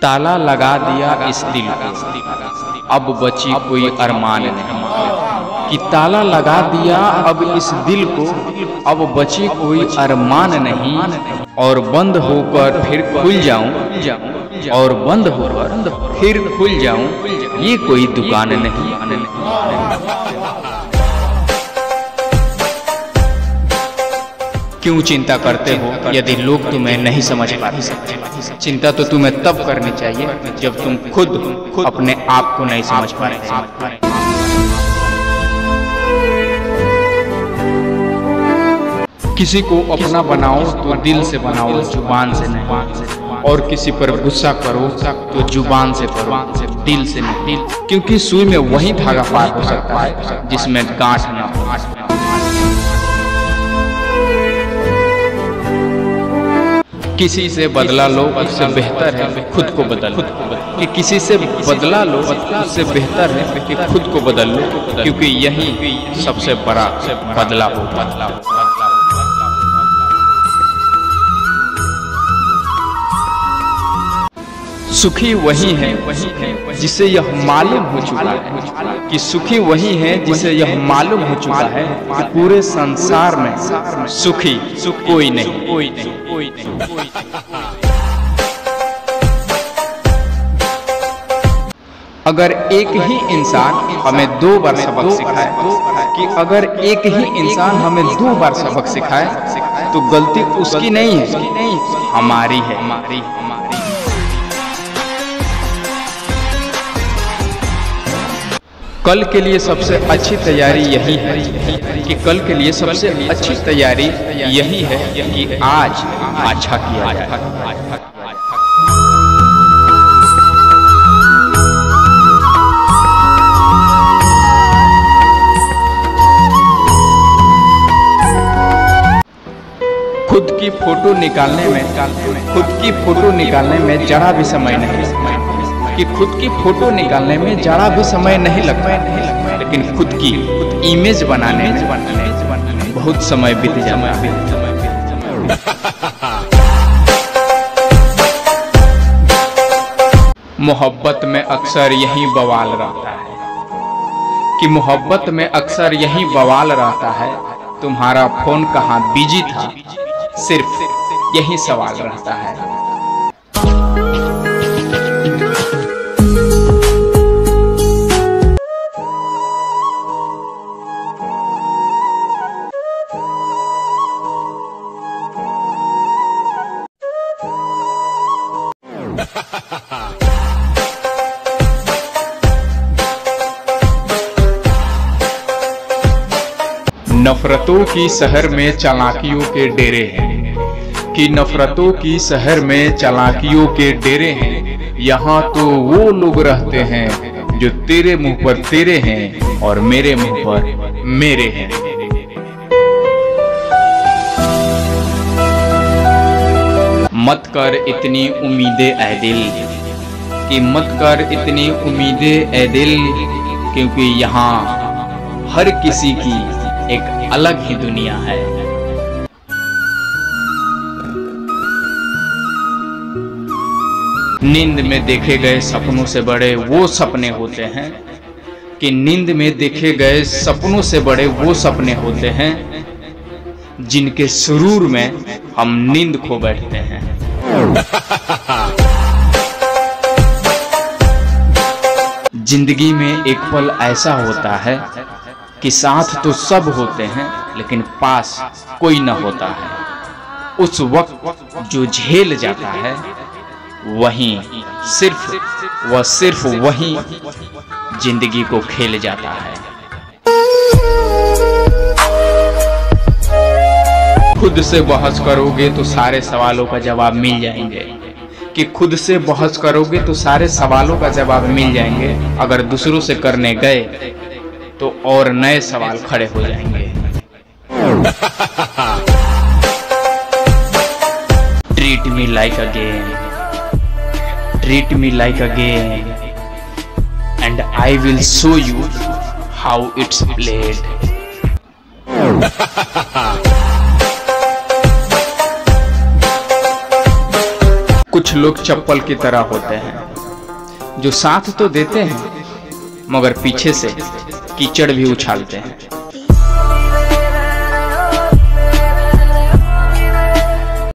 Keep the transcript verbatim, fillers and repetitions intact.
ताला लगा दिया इस दिल को, अब बची कोई अरमान नहीं। कि ताला लगा दिया अब इस दिल को, अब बची कोई अरमान नहीं। और बंद होकर फिर खुल जाऊं, और बंद होकर फिर खुल जाऊं, ये कोई दुकान नहीं। क्यों चिंता करते हो यदि लोग तुम्हें नहीं समझ पाते? चिंता तो तुम्हें तब करनी चाहिए जब तुम खुद अपने आप को नहीं समझ पा रहे। किसी को अपना बनाओ तो दिल से बनाओ, जुबान से नहीं। और किसी पर गुस्सा करो तो जुबान से करो, दिल से नहीं। क्योंकि सुई में वही धागा पार हो सकता है जिसमें गांठ ना हो। किसी से बदला लो, उससे बेहतर है खुद को बदल। कि किसी से बदला लो, उससे बेहतर है कि खुद को बदल लो, क्योंकि यही सबसे बड़ा बदला हो। सुखी वही है जिसे यह मालूम हो चुका है कि सुखी वही है जिसे यह मालूम हो चुका है कि पूरे संसार में सुखी कोई नहीं। अगर एक ही इंसान हमें दो बार सबक सिखाए, कि अगर एक ही इंसान हमें दो बार सबक सिखाए, तो गलती उसकी नहीं है, हमारी है। कल के लिए सबसे अच्छी तैयारी यही है कि कल के लिए सबसे अच्छी तैयारी यही है कि आज अच्छा किया जाए। खुद की फोटो निकालने में खुद की फोटो निकालने में जरा भी समय नहीं। कि खुद की फोटो निकालने में जरा भी समय नहीं लगता है, लेकिन खुद की इमेज बनाने में बहुत समय बीत जाता है। मोहब्बत में अक्सर यही बवाल रहता है कि मोहब्बत में अक्सर यही बवाल रहता है तुम्हारा फोन कहाँ बिजी था, सिर्फ यही सवाल रहता है। नफरतों की शहर में चालाकियों के डेरे हैं। कि नफरतों की शहर में चालाकियों के डेरे हैं। यहाँ तो वो लोग रहते हैं जो तेरे मुंह पर तेरे हैं और मेरे मुंह पर मेरे हैं। मत कर इतनी उम्मीदें ऐ दिल, कि मत कर इतनी उम्मीदें ऐ दिल, क्योंकि यहाँ हर किसी की एक अलग ही दुनिया है। नींद में देखे गए सपनों से बड़े वो सपने होते हैं। कि नींद में देखे गए सपनों से बड़े वो सपने होते हैं जिनके सुरूर में हम नींद खो बैठते हैं। जिंदगी में एक पल ऐसा होता है कि साथ तो सब होते हैं लेकिन पास कोई न होता है। उस वक्त जो झेल जाता है वही सिर्फ व सिर्फ वही जिंदगी को खेल जाता है। खुद से बहस करोगे तो सारे सवालों का जवाब मिल जाएंगे। कि खुद से बहस करोगे तो सारे सवालों का जवाब मिल जाएंगे। अगर दूसरों से करने गए तो और नए सवाल खड़े हो जाएंगे। Treat me like a game, treat me like a game, and I will show you how it's played. कुछ लोग चप्पल की तरह होते हैं जो साथ तो देते हैं मगर पीछे से कीचड़ भी उछालते हैं।